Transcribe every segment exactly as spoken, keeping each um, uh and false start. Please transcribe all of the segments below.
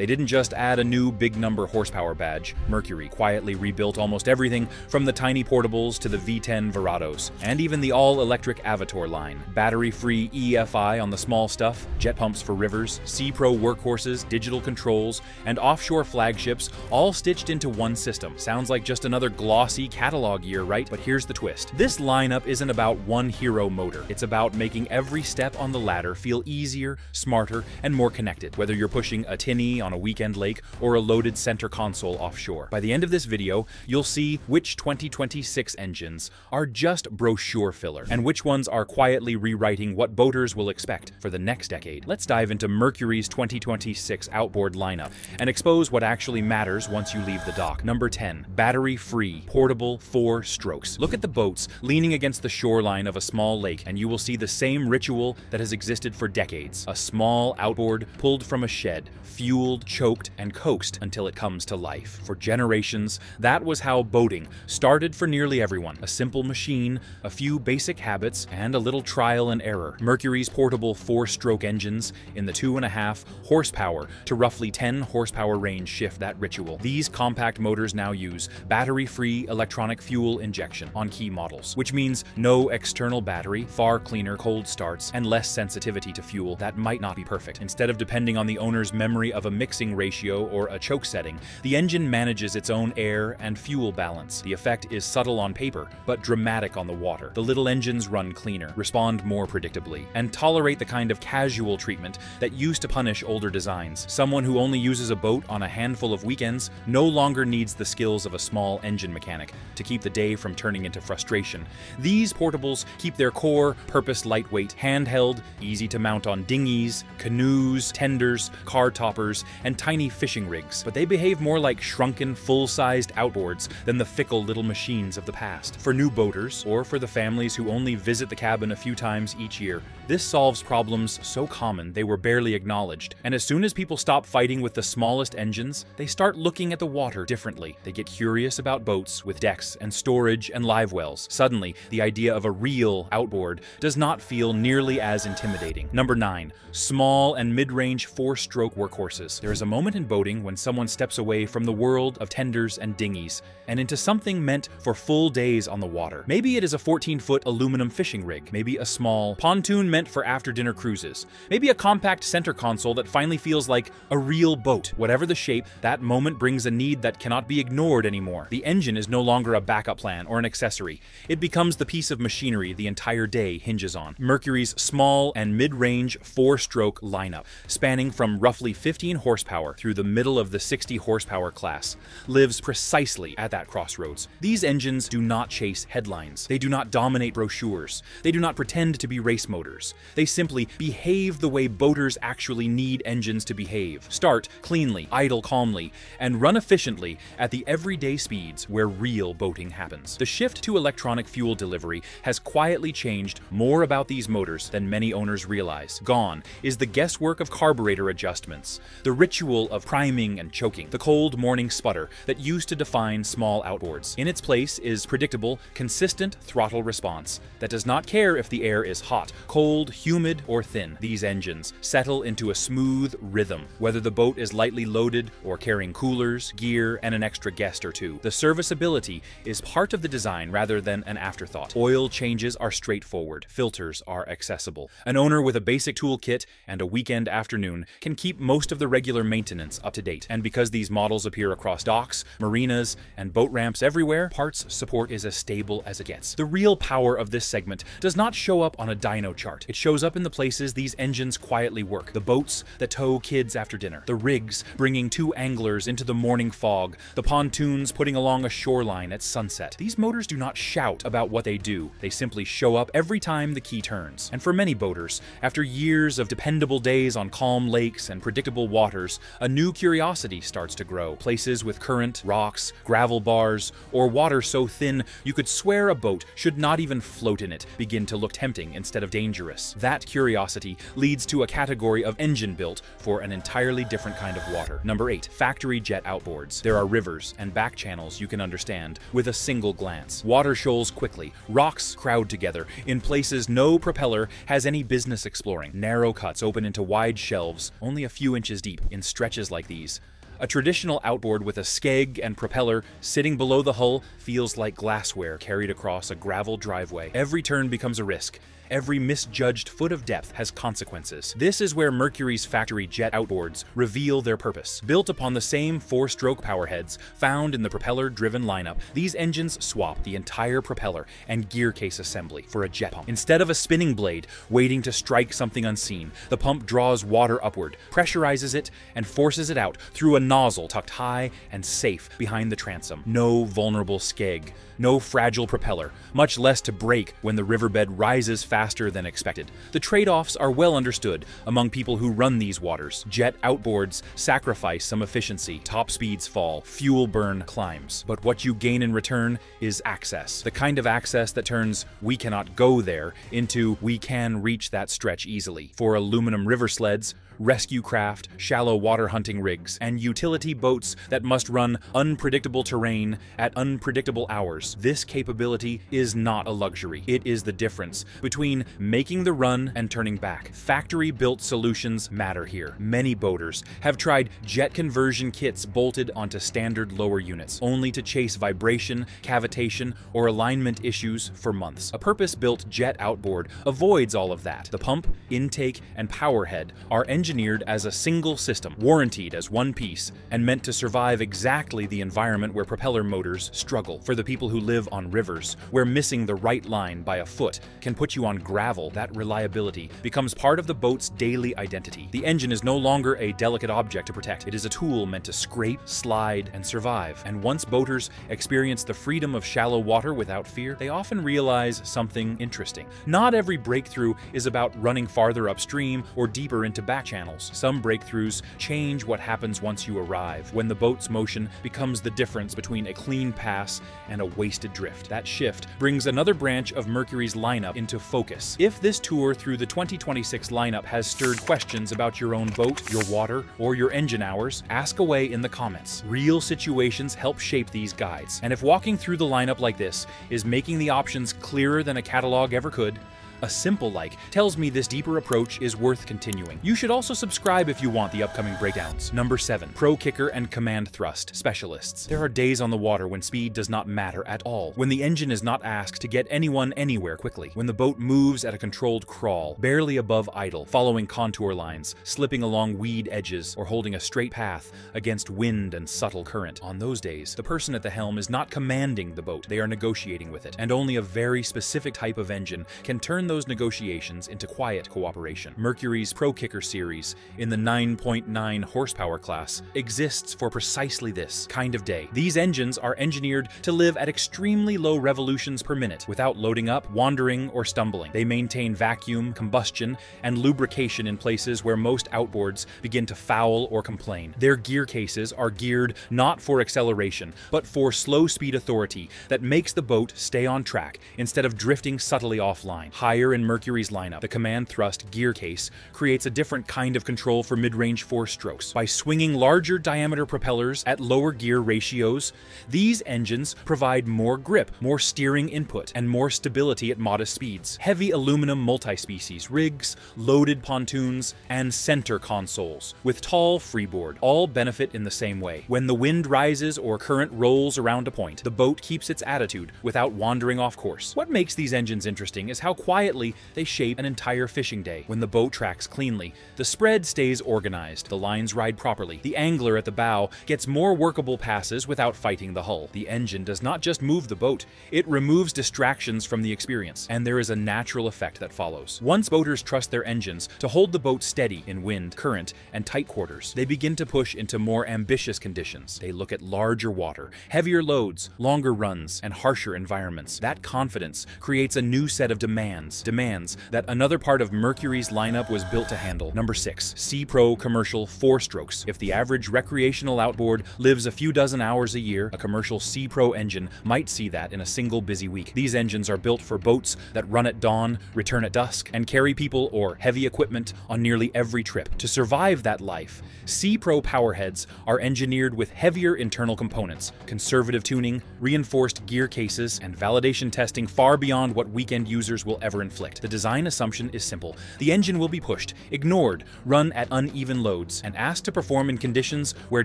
They didn't just add a new big number horsepower badge. Mercury quietly rebuilt almost everything from the tiny portables to the V ten Verados, and even the all-electric Avator line. Battery-free E F I on the small stuff, jet pumps for rivers, SeaPro workhorses, digital controls, and offshore flagships all stitched into one system. Sounds like just another glossy catalog year, right? But here's the twist. This lineup isn't about one hero motor. It's about making every step on the ladder feel easier, smarter, and more connected, whether you're pushing a tinny on a weekend lake or a loaded center console offshore. By the end of this video, you'll see which twenty twenty-six engines are just brochure filler and which ones are quietly rewriting what boaters will expect for the next decade. Let's dive into Mercury's twenty twenty-six outboard lineup and expose what actually matters once you leave the dock. Number ten. Battery-free, portable, four strokes. Look at the boats leaning against the shoreline of a small lake and you will see the same ritual that has existed for decades. A small outboard pulled from a shed, fueled, choked, and coaxed until it comes to life. For generations, that was how boating started for nearly everyone. A simple machine, a few basic habits, and a little trial and error. Mercury's portable four-stroke engines in the two and a half horsepower to roughly ten horsepower range shift that ritual. These compact motors now use battery-free electronic fuel injection on key models, which means no external battery, far cleaner cold starts, and less sensitivity to fuel that might not be perfect. Instead of depending on the owner's memory of a mixing ratio or a choke setting, the engine manages its own air and fuel balance. The effect is subtle on paper, but dramatic on the water. The little engines run cleaner, respond more predictably, and tolerate the kind of casual treatment that used to punish older designs. Someone who only uses a boat on a handful of weekends no longer needs the skills of a small engine mechanic to keep the day from turning into frustration. These portables keep their core purpose lightweight, handheld, easy to mount on dinghies, canoes, tenders, car toppers, and tiny fishing rigs, but they behave more like shrunken, full-sized outboards than the fickle little machines of the past. For new boaters, or for the families who only visit the cabin a few times each year, this solves problems so common they were barely acknowledged. And as soon as people stop fighting with the smallest engines, they start looking at the water differently. They get curious about boats with decks and storage and live wells. Suddenly, the idea of a real outboard does not feel nearly as intimidating. Number nine. Small and mid-range four-stroke workhorses. There is a moment in boating when someone steps away from the world of tenders and dinghies and into something meant for full days on the water. Maybe it is a fourteen-foot aluminum fishing rig, maybe a small pontoon meant for after-dinner cruises, maybe a compact center console that finally feels like a real boat. Whatever the shape, that moment brings a need that cannot be ignored anymore. The engine is no longer a backup plan or an accessory. It becomes the piece of machinery the entire day hinges on. Mercury's small and mid-range four-stroke lineup, spanning from roughly fifteen horsepower through the middle of the sixty horsepower class, lives precisely at that crossroads. These engines do not chase headlines. They do not dominate brochures. They do not pretend to be race motors. They simply behave the way boaters actually need engines to behave. Start cleanly, idle calmly, and run efficiently at the everyday speeds where real boating happens. The shift to electronic fuel delivery has quietly changed more about these motors than many owners realize. Gone is the guesswork of carburetor adjustments, the ritual of priming and choking, the cold morning sputter that used to define small outboards. In its place is predictable, consistent throttle response that does not care if the air is hot, cold, humid, or thin. These engines settle into a smooth rhythm, whether the boat is lightly loaded or carrying coolers, gear, and an extra guest or two. The serviceability is part of the design rather than an afterthought. Oil changes are straightforward. Filters are accessible. An owner with a basic toolkit and a weekend afternoon can keep most of the regular maintenance up to date. And because these models appear across docks, marinas, and boat ramps everywhere, parts support is as stable as it gets. The real power of this segment does not show up on a dyno chart. It shows up in the places these engines quietly work. The boats that tow kids after dinner, the rigs bringing two anglers into the morning fog, the pontoons putting along a shoreline at sunset. These motors do not shout about what they do. They simply show up every time the key turns. And for many boaters, after years of dependable days on calm lakes and predictable waters, a new curiosity starts to grow. Places with current, rocks, gravel bars, or water so thin you could swear a boat should not even float in it begin to look tempting instead of dangerous. That curiosity leads to a category of engine built for an entirely different kind of water. Number eight. Factory jet outboards. There are rivers and back channels you can understand with a single glance. Water shoals quickly, rocks crowd together in places no propeller has any business exploring. Narrow cuts open into wide shelves, only a few inches deep, in stretches like these. A traditional outboard with a skeg and propeller sitting below the hull feels like glassware carried across a gravel driveway. Every turn becomes a risk. Every misjudged foot of depth has consequences. This is where Mercury's factory jet outboards reveal their purpose. Built upon the same four-stroke powerheads found in the propeller-driven lineup, these engines swap the entire propeller and gear case assembly for a jet pump. Instead of a spinning blade waiting to strike something unseen, the pump draws water upward, pressurizes it, and forces it out through a nozzle tucked high and safe behind the transom. No vulnerable skeg, no fragile propeller, much less to break when the riverbed rises faster than expected. The trade-offs are well understood among people who run these waters. Jet outboards sacrifice some efficiency, top speeds fall, fuel burn climbs. But what you gain in return is access, the kind of access that turns "we cannot go there" into "we can reach that stretch easily." For aluminum river sleds, rescue craft, shallow water hunting rigs, and utility boats that must run unpredictable terrain at unpredictable hours, this capability is not a luxury. It is the difference between making the run and turning back. Factory-built solutions matter here. Many boaters have tried jet conversion kits bolted onto standard lower units, only to chase vibration, cavitation, or alignment issues for months. A purpose-built jet outboard avoids all of that. The pump, intake, and powerhead are engines engineered as a single system, warranted as one piece, and meant to survive exactly the environment where propeller motors struggle. For the people who live on rivers, where missing the right line by a foot can put you on gravel, that reliability becomes part of the boat's daily identity. The engine is no longer a delicate object to protect. It is a tool meant to scrape, slide, and survive. And once boaters experience the freedom of shallow water without fear, they often realize something interesting. Not every breakthrough is about running farther upstream or deeper into back channels. Some breakthroughs change what happens once you arrive, when the boat's motion becomes the difference between a clean pass and a wasted drift. That shift brings another branch of Mercury's lineup into focus. If this tour through the twenty twenty-six lineup has stirred questions about your own boat, your water, or your engine hours, ask away in the comments. Real situations help shape these guides. And if walking through the lineup like this is making the options clearer than a catalog ever could, a simple like tells me this deeper approach is worth continuing. You should also subscribe if you want the upcoming breakdowns. Number seven, ProKicker and Command Thrust specialists. There are days on the water when speed does not matter at all, when the engine is not asked to get anyone anywhere quickly, when the boat moves at a controlled crawl, barely above idle, following contour lines, slipping along weed edges, or holding a straight path against wind and subtle current. On those days, the person at the helm is not commanding the boat, they are negotiating with it, and only a very specific type of engine can turn those negotiations into quiet cooperation. Mercury's ProKicker series in the nine point nine horsepower class exists for precisely this kind of day. These engines are engineered to live at extremely low revolutions per minute without loading up, wandering, or stumbling. They maintain vacuum, combustion, and lubrication in places where most outboards begin to foul or complain. Their gear cases are geared not for acceleration, but for slow speed authority that makes the boat stay on track instead of drifting subtly offline. Higher in Mercury's lineup, the Command Thrust gear case creates a different kind of control for mid-range four-strokes. By swinging larger diameter propellers at lower gear ratios, these engines provide more grip, more steering input, and more stability at modest speeds. Heavy aluminum multi-species rigs, loaded pontoons, and center consoles with tall freeboard all benefit in the same way. When the wind rises or current rolls around a point, the boat keeps its attitude without wandering off course. What makes these engines interesting is how quiet Quietly, they shape an entire fishing day. When the boat tracks cleanly, the spread stays organized, the lines ride properly, the angler at the bow gets more workable passes without fighting the hull. The engine does not just move the boat, it removes distractions from the experience, and there is a natural effect that follows. Once boaters trust their engines to hold the boat steady in wind, current, and tight quarters, they begin to push into more ambitious conditions. They look at larger water, heavier loads, longer runs, and harsher environments. That confidence creates a new set of demands. Demands that another part of Mercury's lineup was built to handle. Number six, SeaPro commercial four strokes. If the average recreational outboard lives a few dozen hours a year, a commercial SeaPro engine might see that in a single busy week. These engines are built for boats that run at dawn, return at dusk, and carry people or heavy equipment on nearly every trip. To survive that life, SeaPro powerheads are engineered with heavier internal components, conservative tuning, reinforced gear cases, and validation testing far beyond what weekend users will ever over-inflict. The design assumption is simple. The engine will be pushed, ignored, run at uneven loads, and asked to perform in conditions where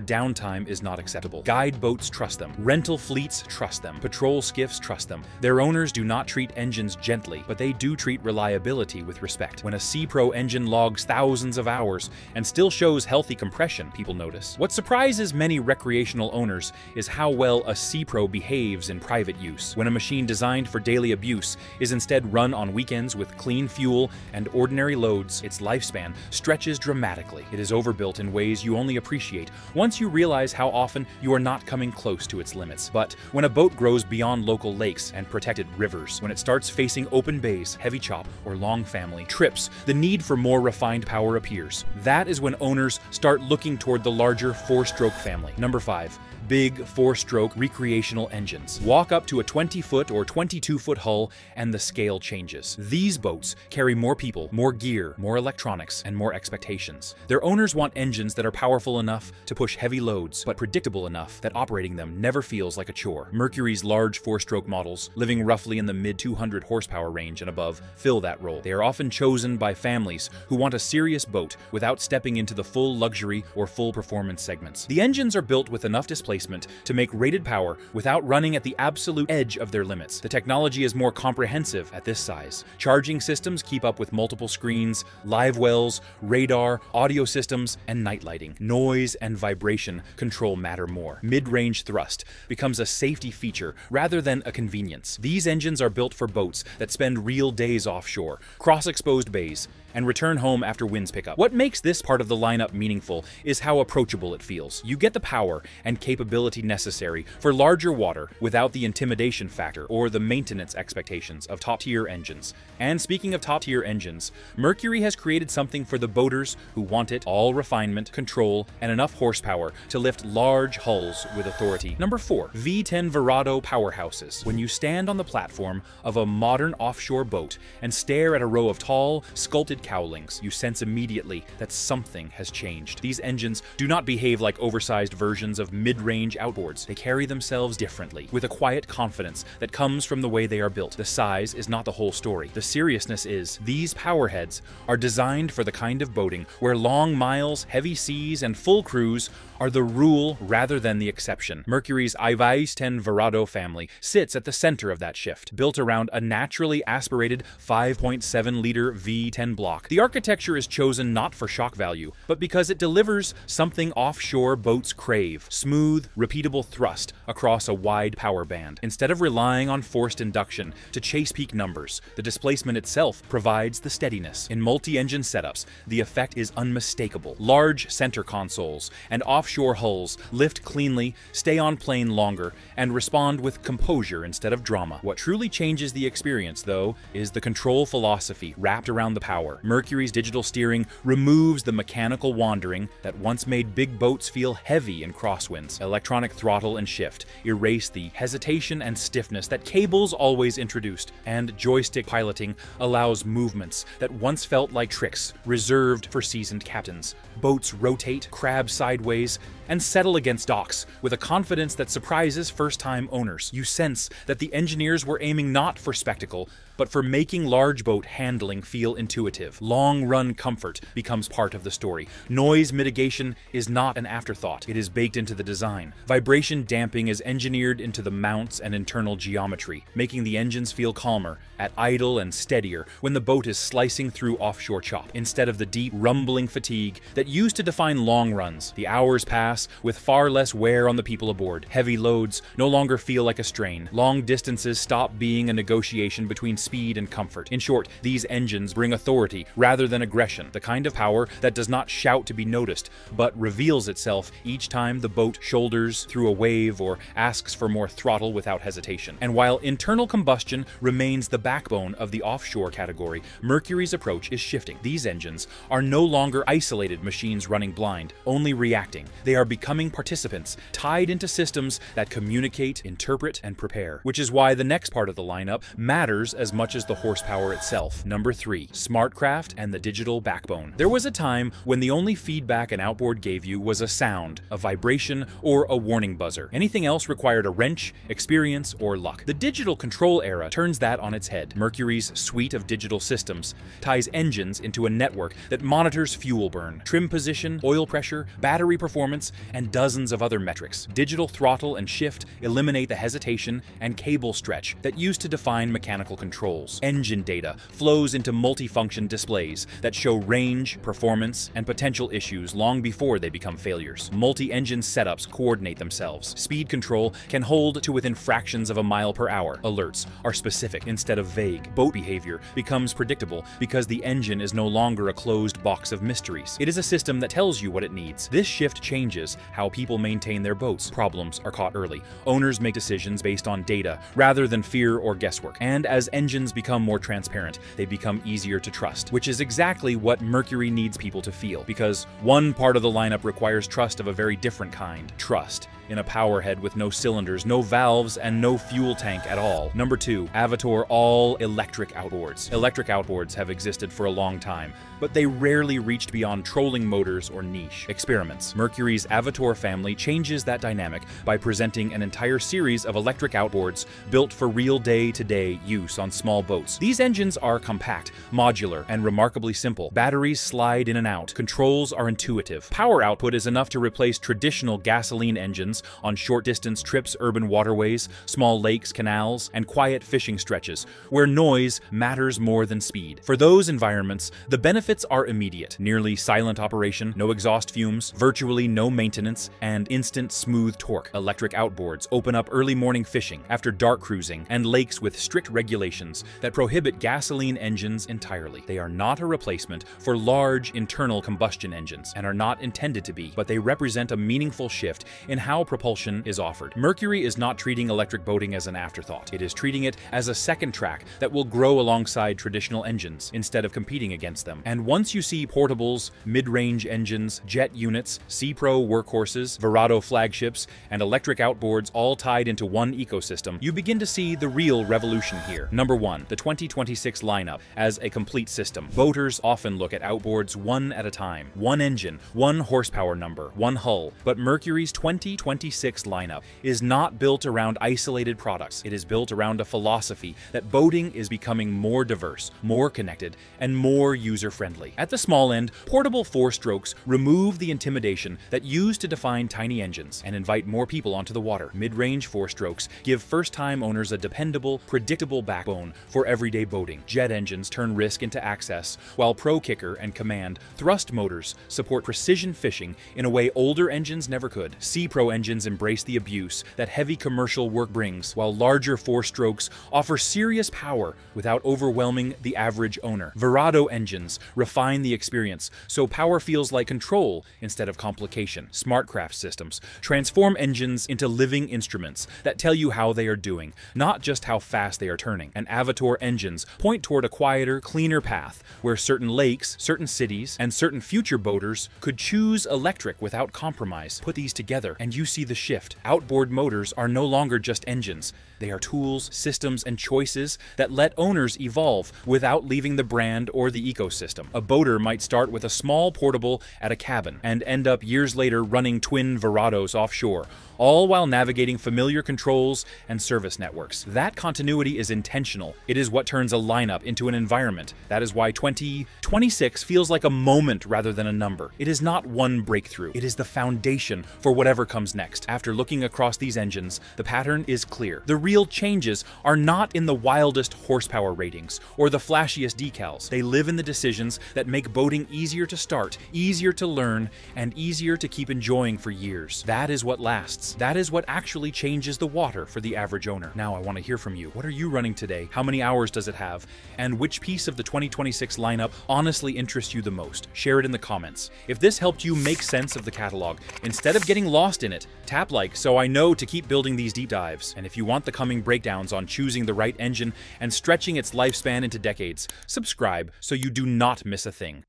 downtime is not acceptable. Guide boats trust them. Rental fleets trust them. Patrol skiffs trust them. Their owners do not treat engines gently, but they do treat reliability with respect. When a SeaPro engine logs thousands of hours and still shows healthy compression, people notice. What surprises many recreational owners is how well a SeaPro behaves in private use. When a machine designed for daily abuse is instead run on weekends with clean fuel and ordinary loads, its lifespan stretches dramatically. It is overbuilt in ways you only appreciate once you realize how often you are not coming close to its limits. But when a boat grows beyond local lakes and protected rivers, when it starts facing open bays, heavy chop, or long family trips, the need for more refined power appears. That is when owners start looking toward the larger four-stroke family. Number five, big four-stroke recreational engines. Walk up to a twenty-foot or twenty-two-foot hull and the scale changes. These boats carry more people, more gear, more electronics, and more expectations. Their owners want engines that are powerful enough to push heavy loads, but predictable enough that operating them never feels like a chore. Mercury's large four-stroke models, living roughly in the mid two hundred horsepower range and above, fill that role. They are often chosen by families who want a serious boat without stepping into the full luxury or full performance segments. The engines are built with enough displacement to make rated power without running at the absolute edge of their limits. The technology is more comprehensive at this size. Charging systems keep up with multiple screens, live wells, radar, audio systems, and night lighting. Noise and vibration control matter more. Mid-range thrust becomes a safety feature rather than a convenience. These engines are built for boats that spend real days offshore, cross-exposed bays, and return home after winds pick up. What makes this part of the lineup meaningful is how approachable it feels. You get the power and capability capability necessary for larger water without the intimidation factor or the maintenance expectations of top-tier engines. And speaking of top-tier engines, Mercury has created something for the boaters who want it all: refinement, control, and enough horsepower to lift large hulls with authority. Number four, V ten Verado powerhouses. When you stand on the platform of a modern offshore boat and stare at a row of tall, sculpted cowlings, you sense immediately that something has changed. These engines do not behave like oversized versions of mid range outboards. They carry themselves differently, with a quiet confidence that comes from the way they are built. The size is not the whole story. The seriousness is, these powerheads are designed for the kind of boating where long miles, heavy seas, and full crews are the rule rather than the exception. Mercury's V ten Verado family sits at the center of that shift, built around a naturally aspirated five point seven liter V ten block. The architecture is chosen not for shock value, but because it delivers something offshore boats crave: smooth, Smooth, repeatable thrust across a wide power band. Instead of relying on forced induction to chase peak numbers, the displacement itself provides the steadiness. In multi-engine setups, the effect is unmistakable. Large center consoles and offshore hulls lift cleanly, stay on plane longer, and respond with composure instead of drama. What truly changes the experience, though, is the control philosophy wrapped around the power. Mercury's digital steering removes the mechanical wandering that once made big boats feel heavy in crosswinds. Electronic throttle and shift erase the hesitation and stiffness that cables always introduced, and joystick piloting allows movements that once felt like tricks reserved for seasoned captains. Boats rotate, crab sideways, and settle against docks with a confidence that surprises first-time owners. You sense that the engineers were aiming not for spectacle, but for making large boat handling feel intuitive. Long-run comfort becomes part of the story. Noise mitigation is not an afterthought. It is baked into the design. Design. Vibration damping is engineered into the mounts and internal geometry, making the engines feel calmer, at idle, and steadier when the boat is slicing through offshore chop. Instead of the deep, rumbling fatigue that used to define long runs, the hours pass with far less wear on the people aboard. Heavy loads no longer feel like a strain. Long distances stop being a negotiation between speed and comfort. In short, these engines bring authority rather than aggression, the kind of power that does not shout to be noticed, but reveals itself each time the boat shoulders through a wave or asks for more throttle without hesitation. And while internal combustion remains the backbone of the offshore category, Mercury's approach is shifting. These engines are no longer isolated machines running blind, only reacting. They are becoming participants, tied into systems that communicate, interpret, and prepare. Which is why the next part of the lineup matters as much as the horsepower itself. Number three, SmartCraft and the digital backbone. There was a time when the only feedback an outboard gave you was a sound, a vibration, or a warning buzzer. Anything else required a wrench, experience, or luck. The digital control era turns that on its head. Mercury's suite of digital systems ties engines into a network that monitors fuel burn, trim position, oil pressure, battery performance, and dozens of other metrics. Digital throttle and shift eliminate the hesitation and cable stretch that used to define mechanical controls. Engine data flows into multifunction displays that show range, performance, and potential issues long before they become failures. Multi-engine setups coordinate themselves. Speed control can hold to within fractions of a mile per hour. Alerts are specific instead of vague. Boat behavior becomes predictable because the engine is no longer a closed box of mysteries. It is a system that tells you what it needs. This shift changes how people maintain their boats. Problems are caught early. Owners make decisions based on data rather than fear or guesswork. And as engines become more transparent, they become easier to trust, which is exactly what Mercury needs people to feel, because one part of the lineup requires trust of a very different kind. Trust in a powerhead with no cylinders, no valves, and no fuel tank at all. Number two, Avator all electric outboards. Electric outboards have existed for a long time, but they rarely reached beyond trolling motors or niche experiments. Mercury's Avator family changes that dynamic by presenting an entire series of electric outboards built for real day-to-day use on small boats. These engines are compact, modular, and remarkably simple. Batteries slide in and out. Controls are intuitive. Power output is enough to replace traditional gasoline engines on short-distance trips, urban waterways, small lakes, canals, and quiet fishing stretches, where noise matters more than speed. For those environments, the benefits are immediate. Nearly silent operation, no exhaust fumes, virtually no maintenance, and instant smooth torque. Electric outboards open up early morning fishing, after dark cruising, and lakes with strict regulations that prohibit gasoline engines entirely. They are not a replacement for large internal combustion engines, and are not intended to be, but they represent a meaningful shift in how propulsion is offered. Mercury is not treating electric boating as an afterthought. It is treating it as a second track that will grow alongside traditional engines instead of competing against them. And once you see portables, mid-range engines, jet units, SeaPro workhorses, Verado flagships, and electric outboards all tied into one ecosystem, you begin to see the real revolution here. Number one, the twenty twenty-six lineup as a complete system. Boaters often look at outboards one at a time. One engine, one horsepower number, one hull. But Mercury's twenty twenty-six lineup is not built around isolated products. It is built around a philosophy that boating is becoming more diverse, more connected, and more user-friendly. At the small end, portable four-strokes remove the intimidation that used to define tiny engines and invite more people onto the water. Mid-range four-strokes give first-time owners a dependable, predictable backbone for everyday boating. Jet engines turn risk into access, while ProKicker and Command Thrust motors support precision fishing in a way older engines never could. SeaPro engines Engines embrace the abuse that heavy commercial work brings, while larger four-strokes offer serious power without overwhelming the average owner. Verado engines refine the experience, so power feels like control instead of complication. SmartCraft systems transform engines into living instruments that tell you how they are doing, not just how fast they are turning. And Avator engines point toward a quieter, cleaner path where certain lakes, certain cities, and certain future boaters could choose electric without compromise. Put these together, and you see the shift. Outboard motors are no longer just engines. They are tools, systems, and choices that let owners evolve without leaving the brand or the ecosystem. A boater might start with a small portable at a cabin and end up years later running twin Verados offshore, all while navigating familiar controls and service networks. That continuity is intentional. It is what turns a lineup into an environment. That is why twenty twenty-six feels like a moment rather than a number. It is not one breakthrough. It is the foundation for whatever comes next. After looking across these engines, the pattern is clear. The real changes are not in the wildest horsepower ratings or the flashiest decals. They live in the decisions that make boating easier to start, easier to learn, and easier to keep enjoying for years. That is what lasts. That is what actually changes the water for the average owner. Now I want to hear from you. What are you running today? How many hours does it have? And which piece of the twenty twenty-six lineup honestly interests you the most? Share it in the comments. If this helped you make sense of the catalog, instead of getting lost in it, tap like so I know to keep building these deep dives. And if you want the coming breakdowns on choosing the right engine and stretching its lifespan into decades, subscribe so you do not miss a thing.